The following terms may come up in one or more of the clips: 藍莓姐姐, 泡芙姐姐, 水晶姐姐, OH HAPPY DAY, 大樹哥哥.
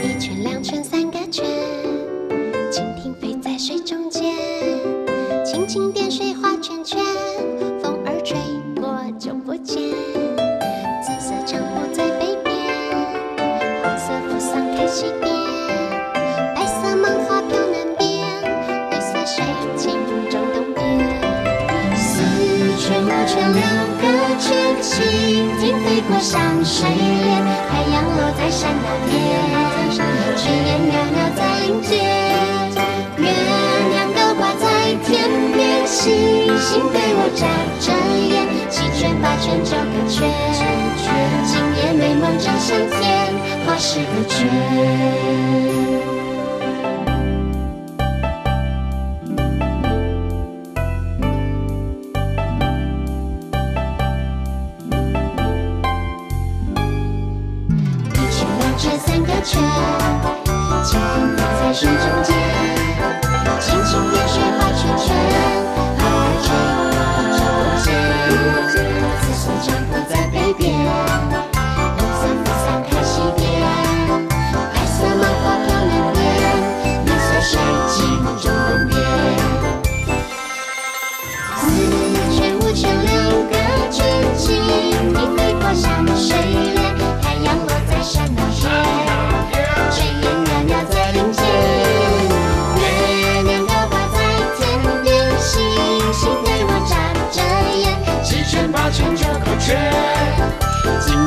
一圈、两圈、三个圈，蜻蜓飞在水中间，轻轻点水画圈圈，风儿吹过就不见。紫色帐幕在北边，红色扶桑开西边，白色芒花飘南边，绿色水晶种东边。四圈、五圈、六个圈，蜻蜓飞过上水面，太阳落在山那边。 炊烟袅袅在林间，月亮高挂在天边，星星对我眨着眼，七圈八圈九个圈，今夜美梦正香甜，画十个圈。 圈，蜻蜓飞在水中间，轻轻点水画圈圈，风儿吹过就不见。紫色帐篷在北边，红色扶桑开西边，白色芒花飘南边，绿色水晶种东边。四圈、五圈、六个圈，蜻蜓飞过上水面，太阳落在山那边。 炊烟袅袅在林间，月亮高挂在天边，星星对我眨着眼，七圈八圈九个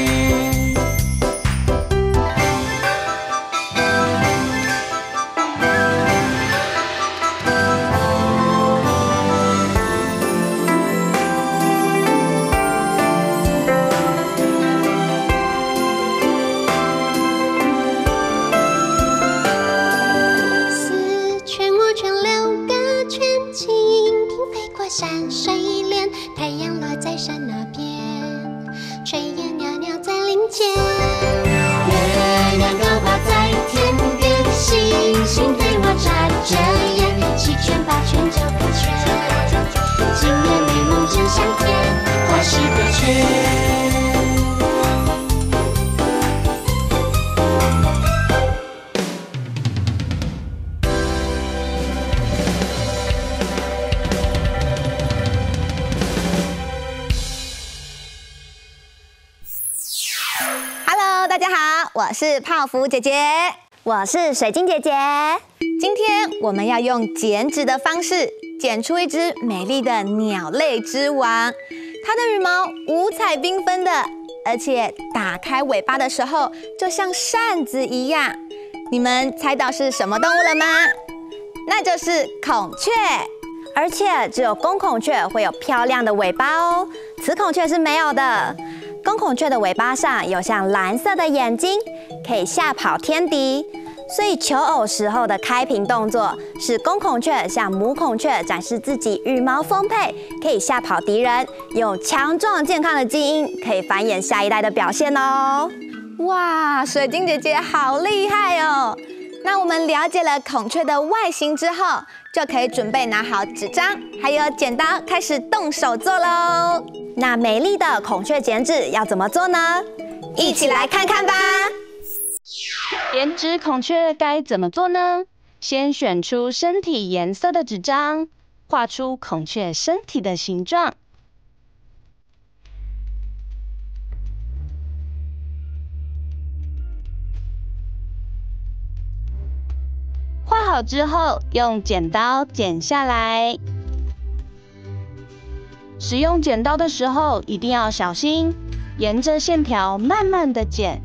夜美梦真香甜，画十个圈。 山水连，太阳落在山那边，炊烟袅袅在林间。月亮高挂在天边，星星对我眨着眼，七圈八圈九个圈，今夜美梦真香甜，画十个圈。 我是泡芙姐姐，我是水晶姐姐。今天我们要用剪纸的方式剪出一只美丽的鸟类之王。它的羽毛五彩缤纷的，而且打开尾巴的时候就像扇子一样。你们猜到是什么动物了吗？那就是孔雀。而且只有公孔雀会有漂亮的尾巴哦，雌孔雀是没有的。 公孔雀的尾巴上有像蓝色的眼睛，可以吓跑天敌，所以求偶时候的开屏动作是公孔雀向母孔雀展示自己羽毛丰沛，可以吓跑敌人，有强壮健康的基因，可以繁衍下一代的表现哦。哇，水晶姐姐好厉害哦！那我们了解了孔雀的外形之后，就可以准备拿好纸张还有剪刀，开始动手做喽。 那美丽的孔雀剪纸要怎么做呢？一起来看看吧。剪纸孔雀该怎么做呢？先选出身体颜色的纸张，画出孔雀身体的形状。画好之后，用剪刀剪下来。 使用剪刀的时候一定要小心，沿着线条慢慢的剪。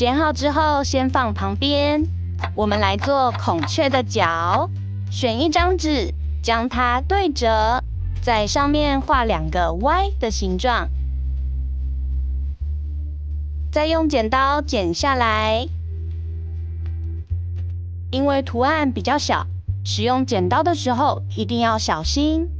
剪好之后，先放旁边。我们来做孔雀的脚，选一张纸，将它对折，在上面画两个 Y 的形状，再用剪刀剪下来。因为图案比较小，使用剪刀的时候一定要小心。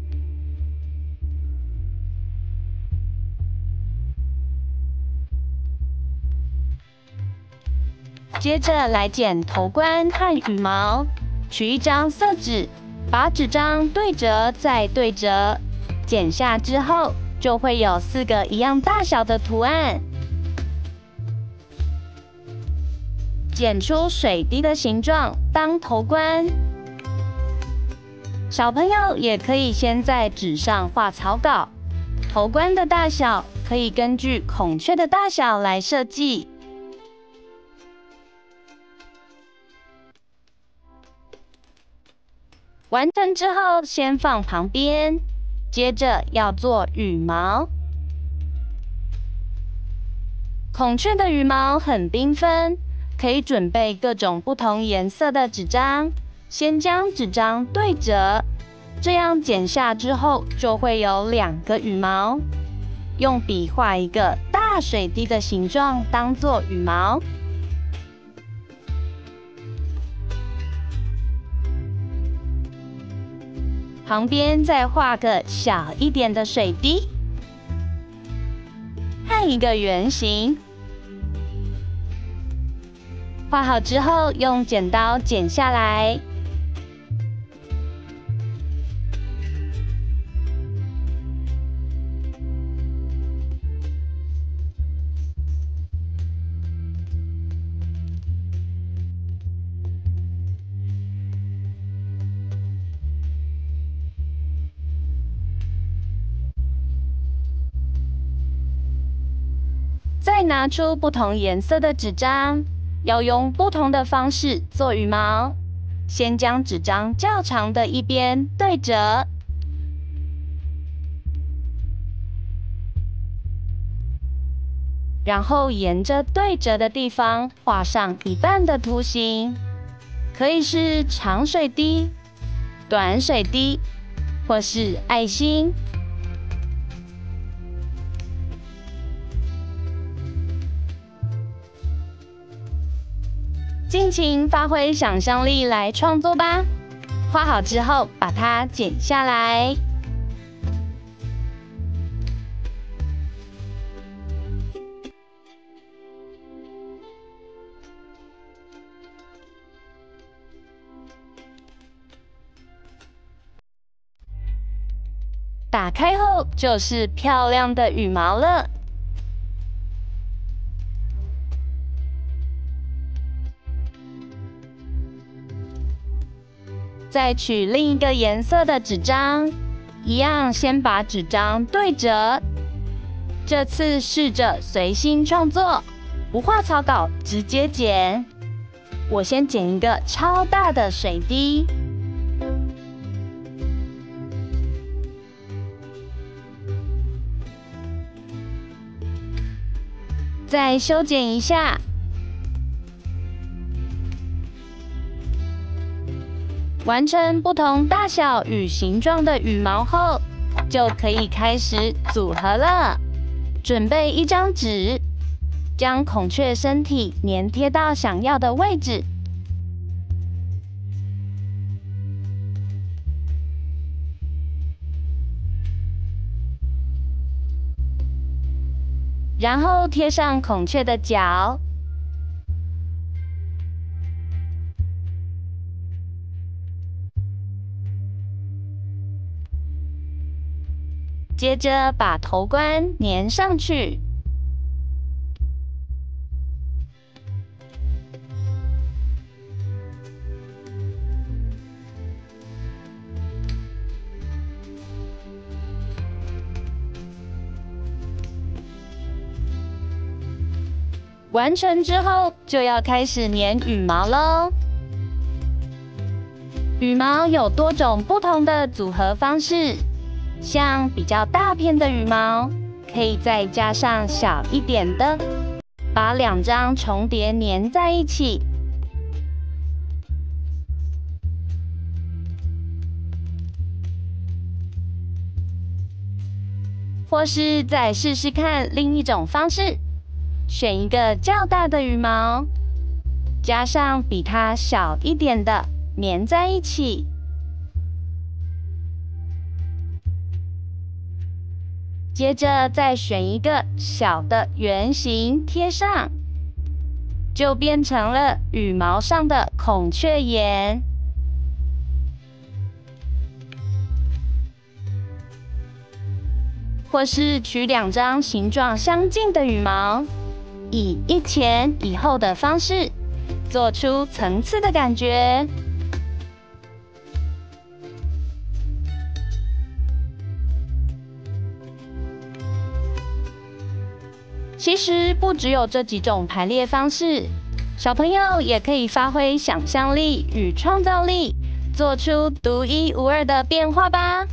接着来剪头冠和羽毛，取一张色纸，把纸张对折再对折，剪下之后就会有四个一样大小的图案。剪出水滴的形状当头冠。小朋友也可以先在纸上画草稿，头冠的大小可以根据孔雀的大小来设计。 完成之后，先放旁边。接着要做羽毛。孔雀的羽毛很缤纷，可以准备各种不同颜色的纸张。先将纸张对折，这样剪下之后就会有两个羽毛。用笔画一个大水滴的形状当做羽毛。 旁边再画个小一点的水滴，和一个圆形。画好之后，用剪刀剪下来。再拿出不同颜色的纸张，要用不同的方式做羽毛。先将纸张较长的一边对折，然后沿着对折的地方画上一半的图形，可以是长水滴、短水滴，或是爱心。 尽情发挥想象力来创作吧！画好之后，把它剪下来。打开后就是漂亮的羽毛了。 再取另一个颜色的纸张，一样先把纸张对折。这次试着随心创作，不画草稿，直接剪。我先剪一个超大的水滴，再修剪一下。 完成不同大小与形状的羽毛后，就可以开始组合了。准备一张纸，将孔雀身体粘贴到想要的位置。然后贴上孔雀的脚。 接着把头冠粘上去，完成之后就要开始粘羽毛喽。羽毛有多种不同的组合方式。 像比较大片的羽毛，可以再加上小一点的，把两张重叠粘在一起。或是再试试看另一种方式，选一个较大的羽毛，加上比它小一点的，粘在一起。接着再选一个小的圆形贴上，就变成了羽毛上的孔雀眼。 或是取两张形状相近的羽毛，以一前一后的方式，做出层次的感觉。其实不只有这几种排列方式，小朋友也可以发挥想象力与创造力，做出独一无二的变化吧。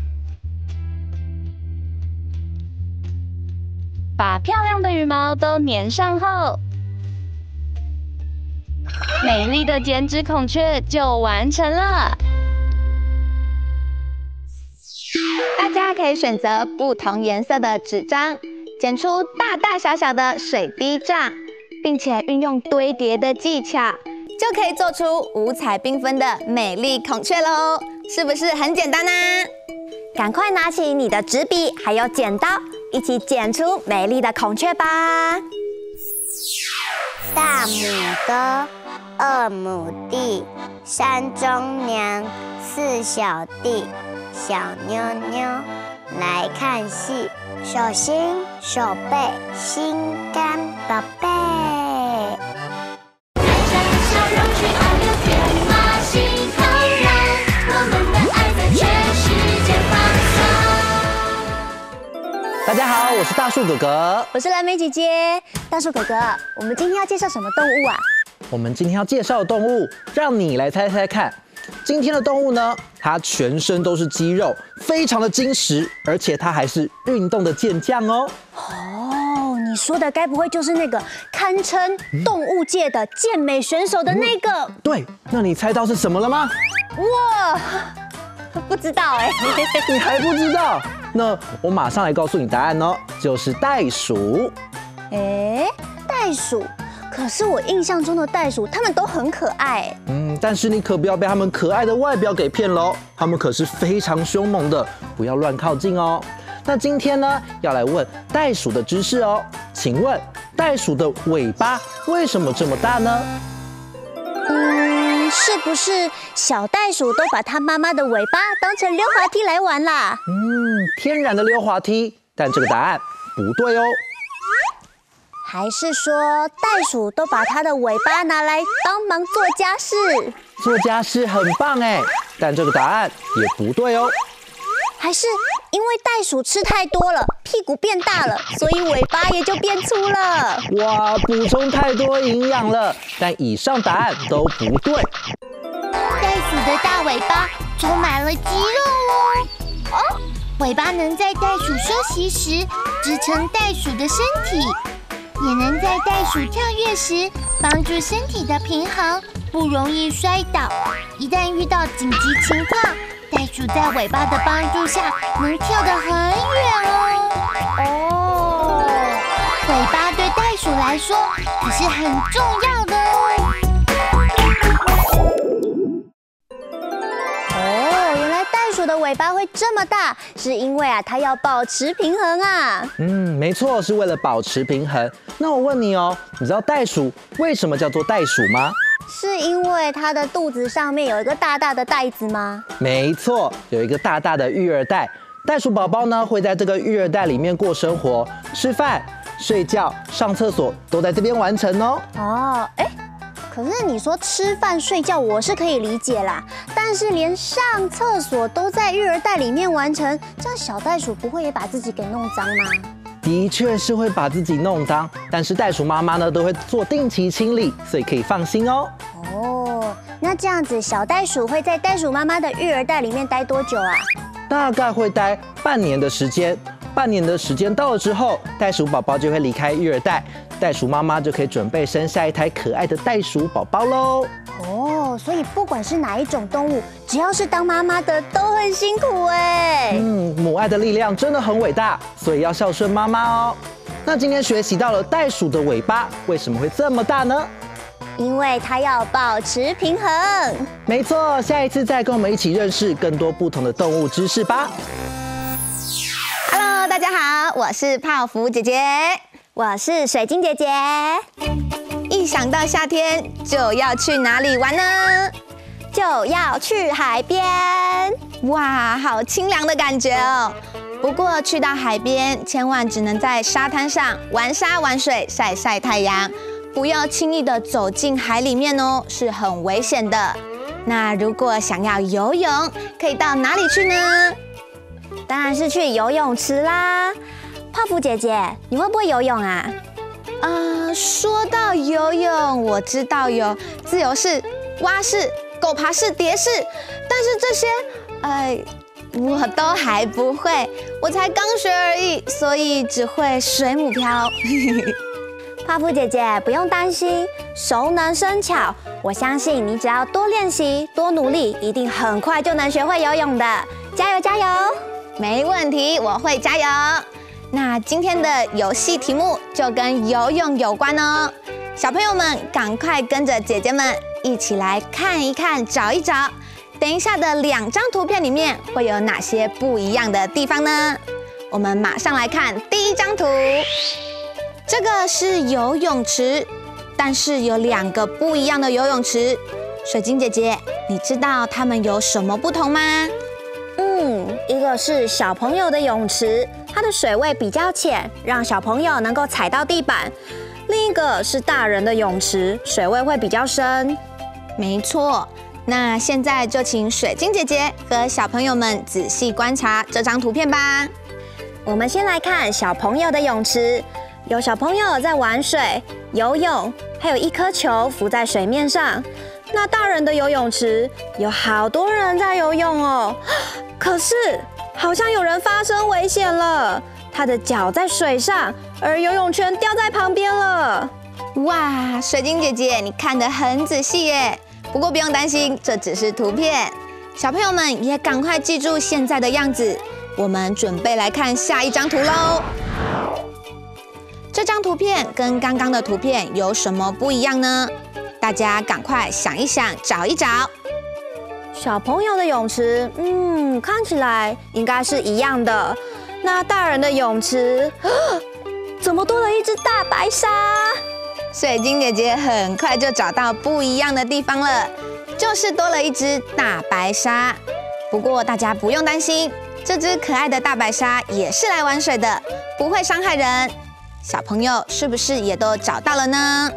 把漂亮的羽毛都粘上后，美丽的剪纸孔雀就完成了。大家可以选择不同颜色的纸张，剪出大大小小的水滴状，并且运用堆叠的技巧，就可以做出五彩缤纷的美丽孔雀喽！是不是很简单呢？赶快拿起你的纸笔还有剪刀。 一起剪出美丽的孔雀吧！大拇哥，二拇弟，三中娘，四小弟，小妞妞，来看戏，手心、手背、心肝宝贝。带上笑容去遨游天马行空，让我们的爱在全世界放送。 大家好，我是大树哥哥，我是蓝莓姐姐。大树哥哥，我们今天要介绍什么动物啊？我们今天要介绍的动物，让你来猜猜看。今天的动物呢，它全身都是肌肉，非常的精实，而且它还是运动的健将哦。哦，你说的该不会就是那个堪称动物界的健美选手的那个？对，那你猜到是什么了吗？哇，不知道哎，你还不知道？ 那我马上来告诉你答案哦，就是袋鼠。哎，袋鼠？可是我印象中的袋鼠，它们都很可爱。嗯，但是你可不要被它们可爱的外表给骗喽，它们可是非常凶猛的，不要乱靠近哦。那今天呢，要来问袋鼠的知识哦。请问，袋鼠的尾巴为什么这么大呢？嗯，是不是小袋鼠都把它妈妈的尾巴当成溜滑梯来玩啦？嗯。 天然的溜滑梯，但这个答案不对哦。还是说袋鼠都把它的尾巴拿来帮忙做家事？做家事很棒哎，但这个答案也不对哦。还是因为袋鼠吃太多了，屁股变大了，所以尾巴也就变粗了。哇，补充太多营养了，但以上答案都不对。袋鼠的大尾巴充满了肌肉哦。哦。 尾巴能在袋鼠休息时支撑袋鼠的身体，也能在袋鼠跳跃时帮助身体的平衡，不容易摔倒。一旦遇到紧急情况，袋鼠在尾巴的帮助下能跳得很远哦。哦，尾巴对袋鼠来说可是很重要的哦。 袋鼠的尾巴会这么大，是因为啊，它要保持平衡啊。嗯，没错，是为了保持平衡。那我问你哦，你知道袋鼠为什么叫做袋鼠吗？是因为它的肚子上面有一个大大的袋子吗？没错，有一个大大的育儿袋。袋鼠宝宝呢，会在这个育儿袋里面过生活，吃饭、睡觉、上厕所都在这边完成哦。哦，哎。 可是你说吃饭睡觉我是可以理解啦，但是连上厕所都在育儿袋里面完成，这样小袋鼠不会也把自己给弄脏吗？的确是会把自己弄脏，但是袋鼠妈妈呢都会做定期清理，所以可以放心哦。哦，那这样子小袋鼠会在袋鼠妈妈的育儿袋里面待多久啊？大概会待半年的时间。 半年的时间到了之后，袋鼠宝宝就会离开育儿袋，袋鼠妈妈就可以准备生下一台可爱的袋鼠宝宝喽。哦，哦，所以不管是哪一种动物，只要是当妈妈的都很辛苦哎。母爱的力量真的很伟大，所以要孝顺妈妈哦。那今天学习到了袋鼠的尾巴为什么会这么大呢？因为它要保持平衡。没错，下一次再跟我们一起认识更多不同的动物知识吧。Hello， 大家好，我是泡芙姐姐，我是水晶姐姐。 一想到夏天就要去哪里玩呢？就要去海边。哇，好清凉的感觉哦！不过去到海边，千万只能在沙滩上玩沙、玩水、晒晒太阳，不要轻易的走进海里面哦，是很危险的。那如果想要游泳，可以到哪里去呢？当然是去游泳池啦！泡芙姐姐，你会不会游泳啊？ 说到游泳，我知道有自由式、蛙式、狗爬式、蝶式，但是这些，我都还不会，我才刚学而已，所以只会水母漂。泡芙姐姐不用担心，熟能生巧，我相信你只要多练习、多努力，一定很快就能学会游泳的，加油加油！没问题，我会加油。 那今天的游戏题目就跟游泳有关哦，小朋友们赶快跟着姐姐们一起来看一看、找一找，等一下的2张图片里面会有哪些不一样的地方呢？我们马上来看第1张图，这个是游泳池，但是有2个不一样的游泳池。水晶姐姐，你知道它们有什么不同吗？ 一个是小朋友的泳池，它的水位比较浅，让小朋友能够踩到地板；另一个是大人的泳池，水位会比较深。没错，那现在就请水晶姐姐和小朋友们仔细观察这张图片吧。我们先来看小朋友的泳池，有小朋友在玩水、游泳，还有一颗球浮在水面上。 那大人的游泳池有好多人在游泳哦，可是好像有人发生危险了，他的脚在水上，而游泳圈掉在旁边了。哇，水晶姐姐，你看得很仔细耶。不过不用担心，这只是图片。小朋友们也赶快记住现在的样子。我们准备来看下1张图喽。这张图片跟刚刚的图片有什么不一样呢？ 大家赶快想一想，找一找小朋友的泳池，看起来应该是一样的。那大人的泳池，怎么多了一只大白鲨？水晶姐姐很快就找到不一样的地方了，就是多了一只大白鲨。不过大家不用担心，这只可爱的大白鲨也是来玩水的，不会伤害人。小朋友是不是也都找到了呢？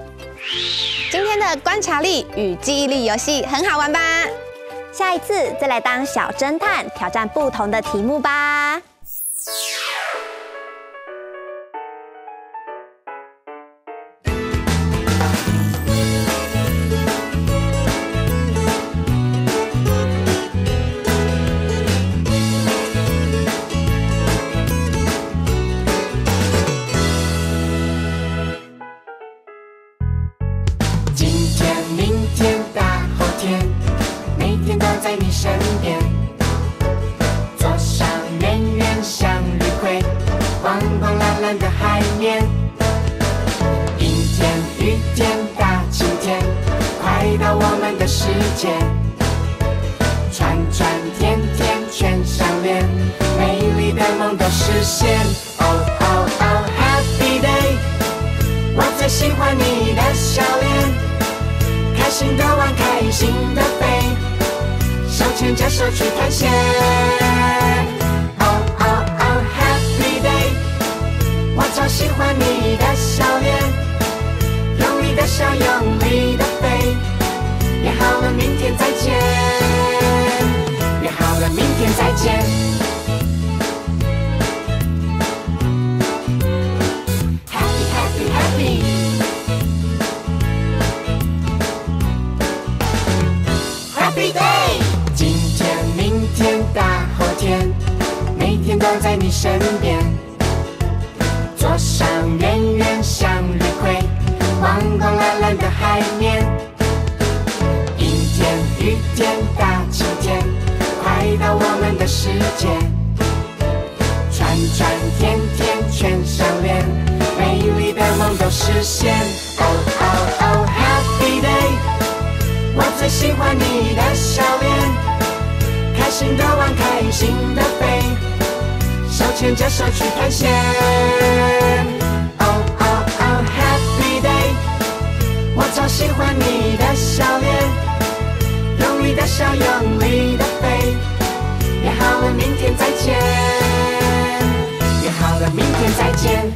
今天的观察力与记忆力游戏很好玩吧？下一次再来当小侦探，挑战不同的题目吧。世界，转转天天全相连，美丽的梦都实现。Oh oh oh happy day， 我最喜欢你的笑脸，开心的玩，开心的飞，手牵着手去探险。Oh oh oh happy day， 我超喜欢你的笑脸。 用力的笑，用力的飞，约好了明天再见，约好了明天再见。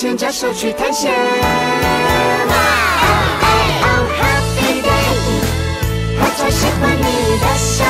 牵着手去探险。Oh happy day， 我最喜欢你的笑